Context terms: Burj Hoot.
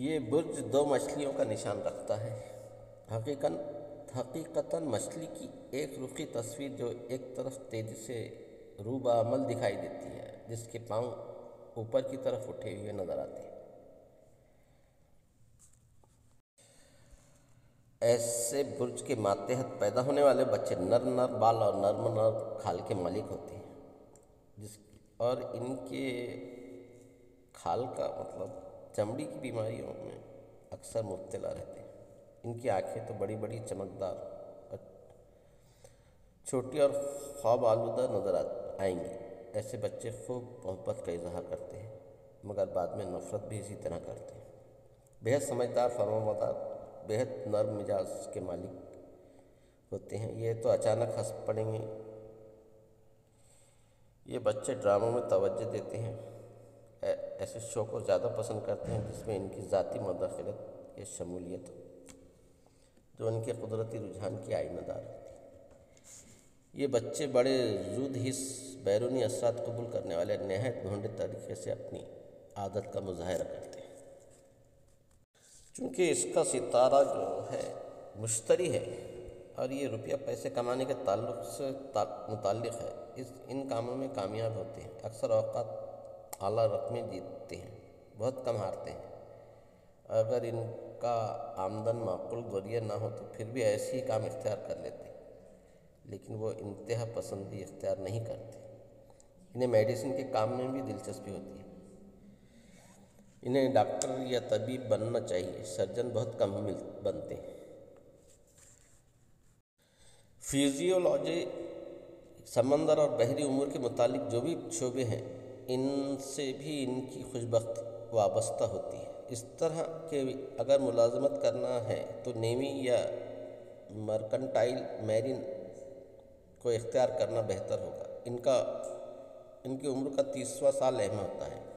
ये बुर्ज दो मछलियों का निशान रखता है। हकीकतन मछली की एक रुखी तस्वीर जो एक तरफ तेज़ी से रूबामल दिखाई देती है, जिसके पांव ऊपर की तरफ उठे हुए नजर आते हैं। ऐसे बुर्ज के मातेहत पैदा होने वाले बच्चे नर बाल और नर खाल के मालिक होते हैं, और इनके खाल का मतलब चमड़ी की बीमारियों में अक्सर मुब्तला रहते हैं। इनकी आंखें तो बड़ी बड़ी चमकदार और छोटी और ख्वाब आलूदा नज़र आएंगी। ऐसे बच्चे खूब मोहब्बत का इजहार करते हैं, मगर बाद में नफरत भी इसी तरह करते हैं। बेहद समझदार, फरमानवार, बेहद नरम मिजाज के मालिक होते हैं। ये तो अचानक हंस पड़ेंगे। ये बच्चे ड्रामों में तवज्जो देते हैं, ऐसे शो को ज़्यादा पसंद करते हैं जिसमें इनकी ज़ाती मदाखलत या शमूलियत हो, जो इनके कुदरती रुझान की आइनादार होती है। ये बच्चे बड़े जूद हिस बैरूनी असरात कबूल करने वाले नहायत भोंडे तरीके से अपनी आदत का मुजाहरा करते हैं। चूँकि इसका सितारा जो है मुश्तरी है और ये रुपया पैसे कमाने के ताल्लुक़ से मुताल्लिक़ है, इन कामों में कामयाब होते हैं। अक्सर औक़ात आला रकमें जीतते हैं, बहुत कम हारते हैं। अगर इनका आमदन माकूल ज़रिया ना हो तो फिर भी ऐसे ही काम इख्तियार कर लेते, लेकिन वो इंतहा पसंदी इख्तियार नहीं करते। इन्हें मेडिसिन के काम में भी दिलचस्पी होती है। इन्हें डॉक्टर या तबीब बनना चाहिए, सर्जन बहुत कम बनते हैं। फिजियोलॉजी, समंदर और बहरी उमूर के मुतालिक जो भी शोबे हैं, इनसे भी इनकी खुशबख्ती वाबस्ता होती है। इस तरह के अगर मुलाजमत करना है तो नेवी या मर्केंटाइल मैरिन को इख्तियार करना बेहतर होगा। इनकी उम्र का 30वां साल अहम होता है।